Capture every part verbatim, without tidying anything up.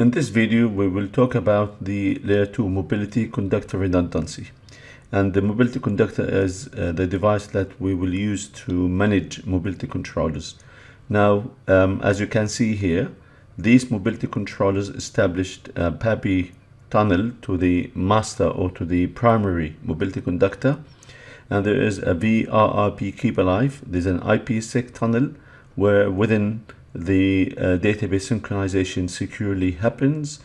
In this video, we will talk about the layer two mobility conductor redundancy. And the mobility conductor is uh, the device that we will use to manage mobility controllers. Now, um, as you can see here, these mobility controllers established a PAPI tunnel to the master or to the primary mobility conductor. And there is a V R R P keep alive. There's an I P sec tunnel where within the uh, database synchronization securely happens.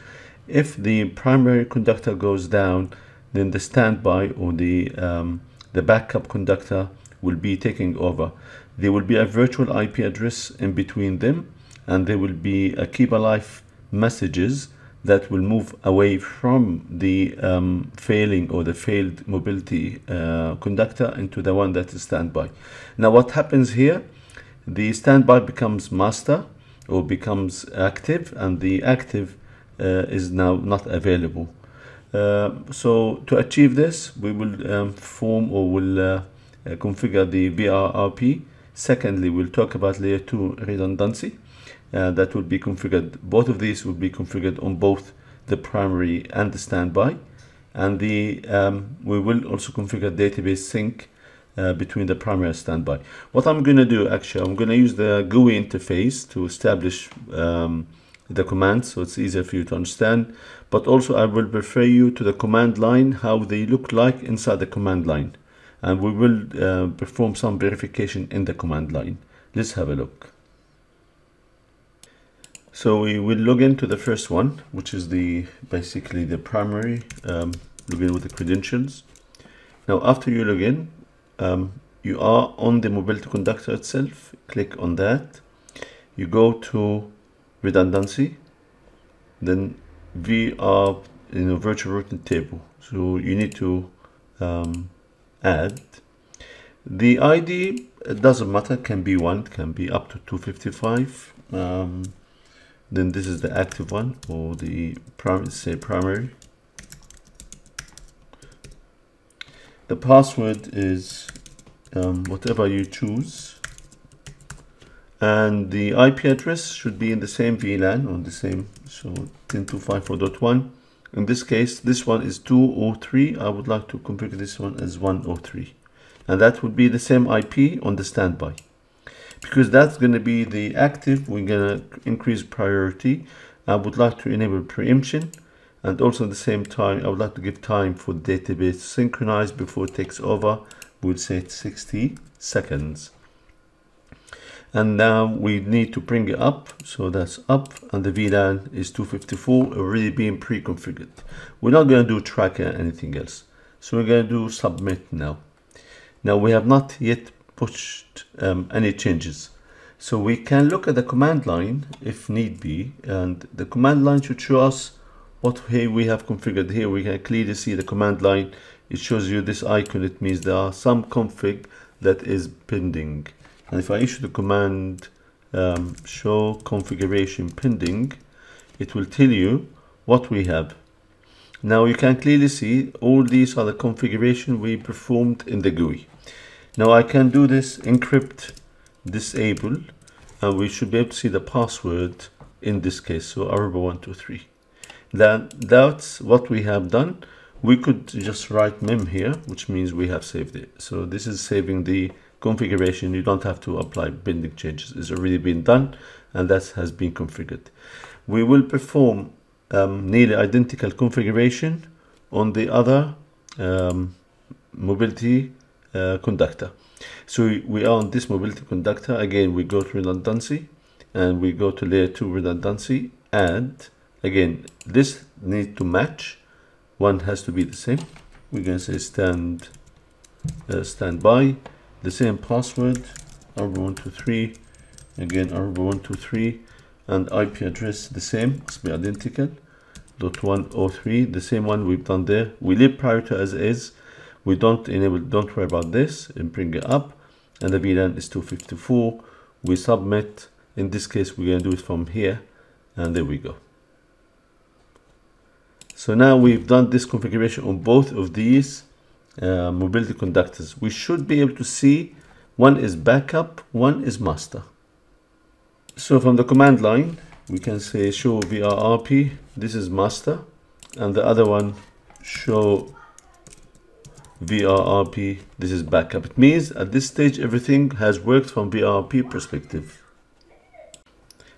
If the primary conductor goes down, then the standby or the um, the backup conductor will be taking over. There will be a virtual I P address in between them, and there will be a keep alive messages that will move away from the um, failing or the failed mobility uh, conductor into the one that is standby. Now what happens here, the standby becomes master or becomes active, and the active uh, is now not available. Uh, so to achieve this, we will um, form or will uh, uh, configure the V R R P. Secondly, we'll talk about layer two redundancy. Uh, that will be configured, both of these will be configured on both the primary and the standby. And the um, we will also configure database sync uh, between the primary and standby. What I'm going to do, actually, I'm going to use the G U I interface to establish um, the commands, so it's easier for you to understand. But also I will refer you to the command line, how they look like inside the command line. And we will uh, perform some verification in the command line. Let's have a look. So we will log into the first one, which is the basically the primary, um, log in with the credentials. Now after you log in, um, you are on the mobility conductor itself, click on that. You go to redundancy, then V R, you know, virtual routing table. So you need to um, add. The I D, it doesn't matter, can be one, can be up to two fifty-five. Um, Then this is the active one, or the primary, say primary. The password is um, whatever you choose. And the I P address should be in the same V LAN, on the same, so ten dot two fifty-four dot one. In this case, this one is two oh three. I would like to configure this one as one oh three. And that would be the same I P on the standby. Because that's going to be the active, we're going to increase priority. I would like to enable preemption, and also at the same time I would like to give time for database synchronize before it takes over. We'll say sixty seconds, and now we need to bring it up, so that's up, and the V LAN is two fifty-four, already being pre-configured. We're not going to do tracker or anything else, so we're going to do submit now. Now we have not yet pushed um, any changes, so we can look at the command line if need be, and the command line should show us what hey, we have configured here. We can clearly see the command line. It shows you this icon. It means there are some config that is pending, and if I issue the command um, show configuration pending, it will tell you what we have. Now you can clearly see all these are the configuration we performed in the G U I. Now I can do this encrypt disable, and we should be able to see the password in this case, so Aruba one two three. That, that's what we have done. We could just write mem here, which means we have saved it. So this is saving the configuration. You don't have to apply binding changes. It's already been done, and that has been configured. We will perform um, nearly identical configuration on the other um, mobility Uh, conductor. So we are on this mobility conductor. Again, we go to redundancy, and we go to layer two redundancy, and again this needs to match. One has to be the same. We're going to say stand uh, standby, the same password R B one two three, again R B one two three, and I P address the same, must be identical, dot one oh three, the same one we've done there. We leave priority as is. We don't enable, don't worry about this, and bring it up, and the V LAN is two fifty-four. We submit. In this case, we're going to do it from here, and there we go. So now we've done this configuration on both of these uh, mobility conductors. We should be able to see one is backup, one is master. So from the command line, we can say show V R R P, this is master, and the other one show V R R P, this is backup. It means at this stage everything has worked from V R R P perspective.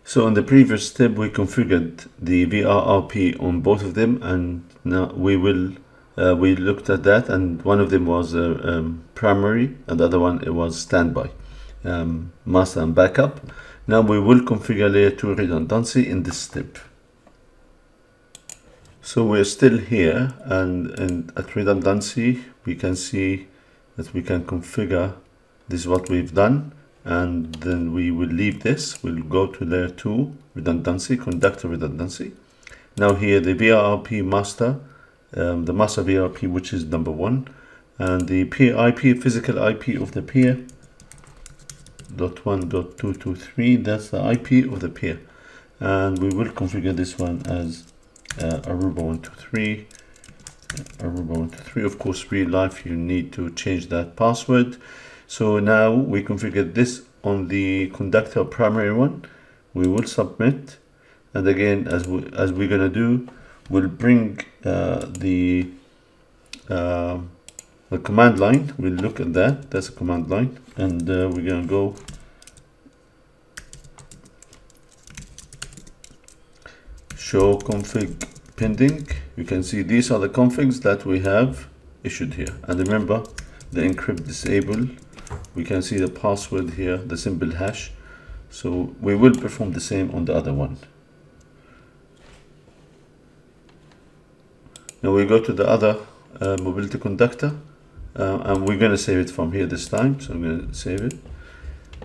So in the previous step we configured the V R R P on both of them, and now we will uh, we looked at that, and one of them was uh, um, primary and the other one it was standby, um, master and backup. Now we will configure layer two redundancy in this step. So we're still here, and, and at redundancy we can see that we can configure. This is what we've done, and then we will leave this. We'll go to layer two redundancy, conductor redundancy. Now here the V R R P master, um, the master V R R P, which is number one, and the P I P, physical I P of the peer, dot one dot two two three, that's the I P of the peer, and we will configure this one as Uh, Aruba one two three, Aruba one two three. Of course, real life, you need to change that password. So now we configured this on the conductor primary one. We will submit, and again, as we as we're gonna do, we'll bring uh, the uh, the command line. We'll look at that. That's a command line, and uh, we're gonna go. Show config pending. You can see these are the configs that we have issued here. And remember the encrypt disable. We can see the password here, the symbol hash. So we will perform the same on the other one. Now we go to the other uh, mobility conductor, uh, and we're going to save it from here this time. So I'm going to save it,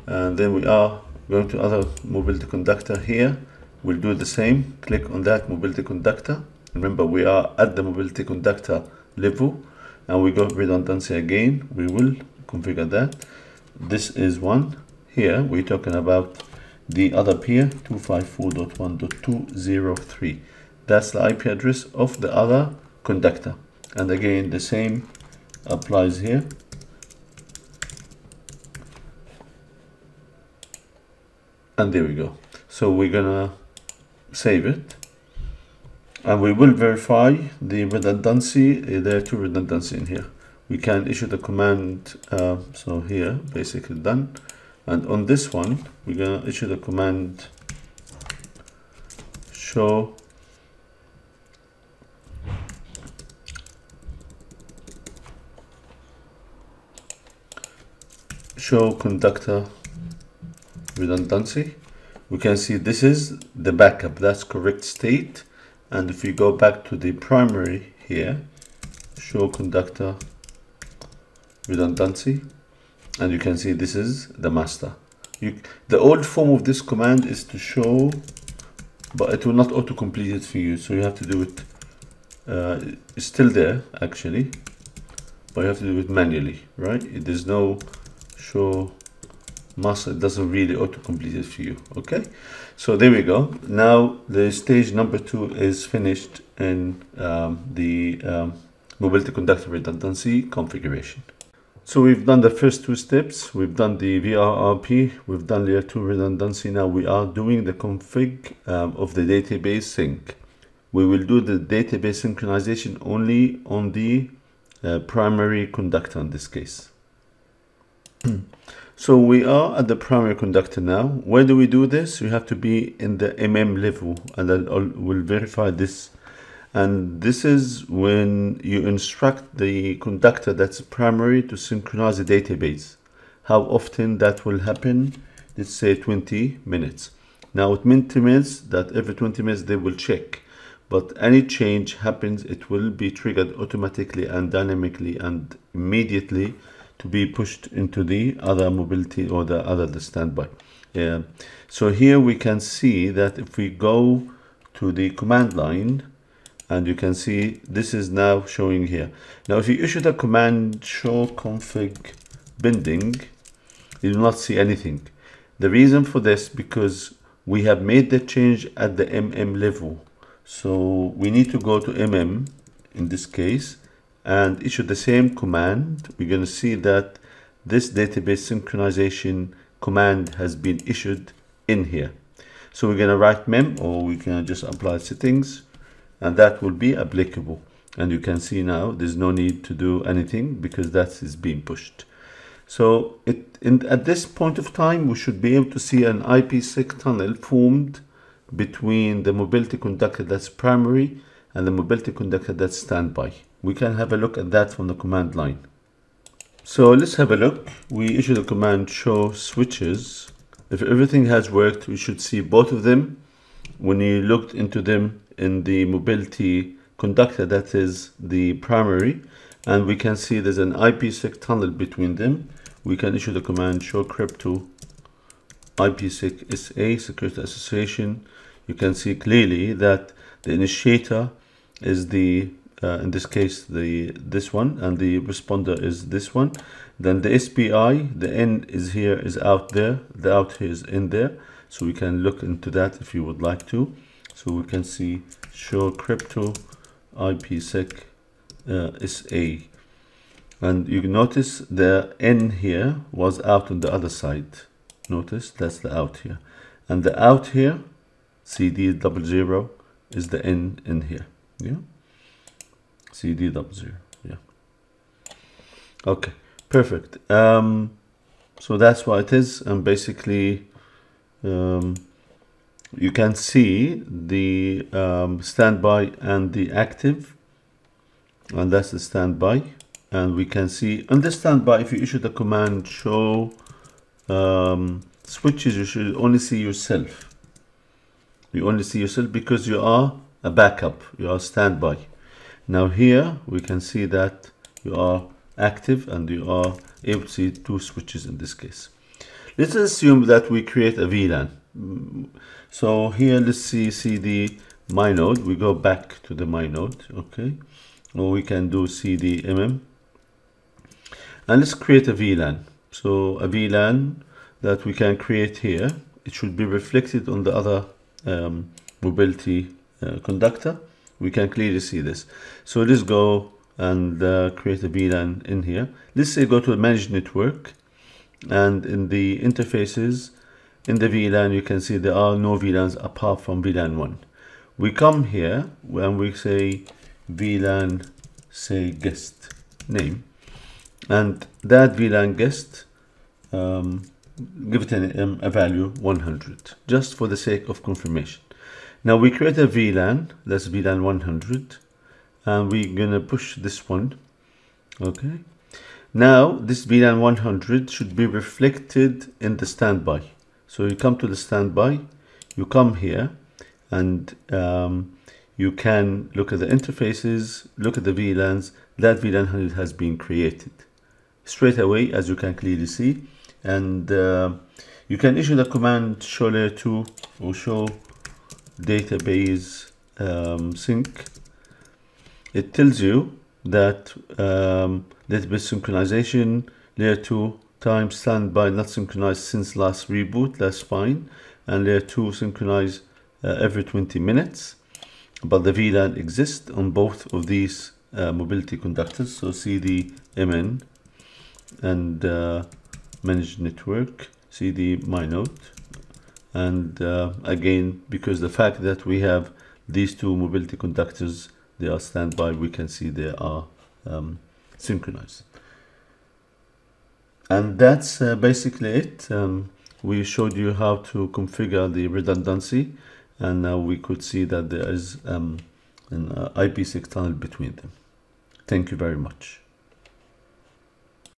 and then we are going to other mobility conductor here. We'll do the same, click on that mobility conductor. Remember, we are at the mobility conductor level, and we go redundancy again. We will configure that. This is one. Here we're talking about the other peer, two five four dot one dot two zero three. That's the I P address of the other conductor. And again, the same applies here. And there we go. So we're gonna save it, and we will verify the redundancy. There are two redundancy in here. We can issue the command, uh, so here basically done, and on this one we're gonna issue the command show show conductor redundancy. We can see this is the backup, that's correct state. And if we go back to the primary here, show conductor redundancy, and you can see this is the master. You, the old form of this command is to show, but it will not auto complete it for you, so you have to do it. Uh, it's still there actually, but you have to do it manually, right? There's no show master, it doesn't really auto complete it for you. Okay, so there we go. Now the stage number two is finished in um, the um, mobility conductor redundancy configuration. So we've done the first two steps, we've done the V R R P, we've done layer two redundancy. Now we are doing the config um, of the database sync. We will do the database synchronization only on the uh, primary conductor in this case. So we are at the primary conductor now. Where do we do this? You have to be in the M M level, and I'll, we'll verify this. And this is when you instruct the conductor that's primary to synchronize the database. How often that will happen? Let's say twenty minutes. Now at twenty minutes, that every twenty minutes they will check. But any change happens, it will be triggered automatically and dynamically and immediately to be pushed into the other mobility or the other the standby. Yeah. So here we can see that if we go to the command line, and you can see this is now showing here. Now if you issue the command show config binding, you do not see anything. The reason for this, because we have made the change at the M M level. So we need to go to M M in this case, and issue the same command. We're going to see that this database synchronization command has been issued in here. So we're going to write mem, or we can just apply settings, and that will be applicable. And you can see now there's no need to do anything because that is being pushed. So it, in, at this point of time, we should be able to see an IPsec tunnel formed between the mobility conductor that's primary and the mobility conductor that's standby. We can have a look at that from the command line. So let's have a look. We issue the command show switches. If everything has worked, we should see both of them. When you looked into them in the mobility conductor, that is the primary, and we can see there's an IPsec tunnel between them. We can issue the command show crypto IPsec S A, security association. You can see clearly that the initiator is the Uh, in this case, the this one, and the responder is this one. Then the S P I, the N is here, is out there, the out here is in there. So we can look into that if you would like to. So we can see show crypto IPsec uh, S A, and you can notice the N here was out on the other side. Notice that's the out here, and the out here C D double zero is the N in here. Yeah. C D double zero, yeah. Okay, perfect. Um, so that's what it is, and basically, um, you can see the um, standby and the active, and that's the standby. And we can see on the standby, if you issue the command show um, switches, you should only see yourself. You only see yourself because you are a backup, you are standby. Now here we can see that you are active and you are able to see two switches in this case. Let's assume that we create a V LAN. So here let's see C D my node. We go back to the my node, okay? Or we can do C D M M. And let's create a V LAN. So a V LAN that we can create here. It should be reflected on the other um, mobility uh, conductor. We can clearly see this. So let's go and uh, create a V LAN in here. Let's say go to manage network, and in the interfaces in the V LAN, you can see there are no V LANs apart from V LAN one. We come here when we say V LAN, say guest name, and that V LAN guest, um, give it an, um, a value one hundred, just for the sake of confirmation. Now we create a V LAN, that's V LAN one hundred, and we're going to push this one, okay? Now this V LAN one hundred should be reflected in the standby. So you come to the standby, you come here, and um, you can look at the interfaces, look at the V LANs. That V LAN one hundred has been created straight away, as you can clearly see. And uh, you can issue the command show layer two or show database um, sync. It tells you that um, database synchronization layer two time standby not synchronized since last reboot, that's fine, and layer two synchronize uh, every twenty minutes, but the V LAN exists on both of these uh, mobility conductors. So C D M N and uh, manage network, C D my node. And uh, again, because the fact that we have these two mobility conductors, they are standby, we can see they are um, synchronized. And that's uh, basically it. Um, we showed you how to configure the redundancy, and now we could see that there is um, an uh, IPsec tunnel between them. Thank you very much.